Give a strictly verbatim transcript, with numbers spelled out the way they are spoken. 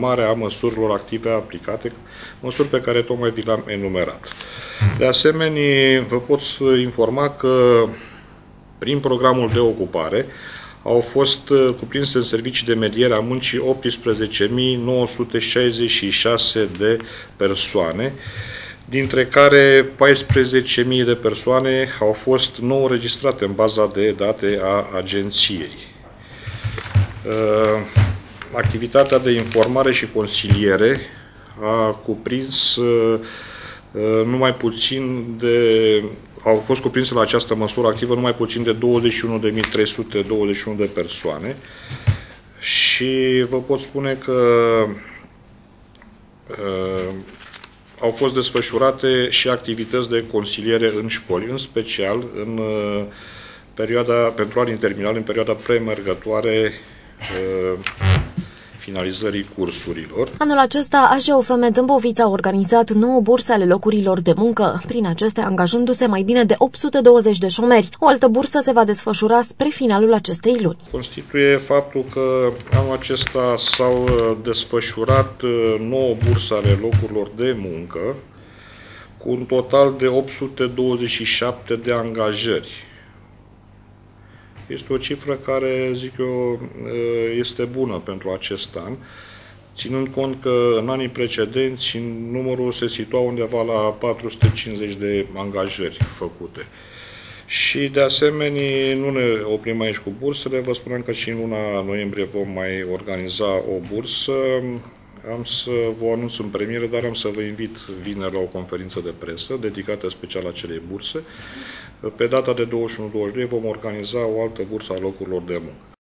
urmare a măsurilor active aplicate, măsuri pe care tocmai vi le-am enumerat. De asemenea, vă pot informa că prin programul de ocupare au fost cuprinse în servicii de mediere a muncii optsprezece mii nouă sute șaizeci și șase de persoane, dintre care paisprezece mii de persoane au fost nou înregistrate în baza de date a agenției. Activitatea de informare și consiliere a cuprins numai puțin de au fost cuprinse la această măsură activă numai puțin de douăzeci și unu de mii trei sute douăzeci și unu de persoane și vă pot spune că uh, au fost desfășurate și activități de consiliere în școli, în special în uh, perioada, pentru anii terminali, în perioada premergătoare uh, finalizării cursurilor. Anul acesta, A J O F M Dâmbovița a organizat nouă burse ale locurilor de muncă, prin acestea angajându-se mai bine de opt sute douăzeci de șomeri. O altă bursă se va desfășura spre finalul acestei luni. Constituie faptul că anul acesta s-au desfășurat nouă burse ale locurilor de muncă, cu un total de opt sute douăzeci și șapte de angajări. Este o cifră care, zic eu, este bună pentru acest an, ținând cont că în anii precedenți numărul se situa undeva la patru sute cincizeci de angajări făcute. Și de asemenea, nu ne oprim aici cu bursele, vă spuneam că și în luna noiembrie vom mai organiza o bursă. Am să vă anunț în premieră, dar am să vă invit vineri la o conferință de presă dedicată special acelei burse. Pe data de douăzeci și unu douăzeci și doi vom organiza o altă bursă a locurilor de muncă.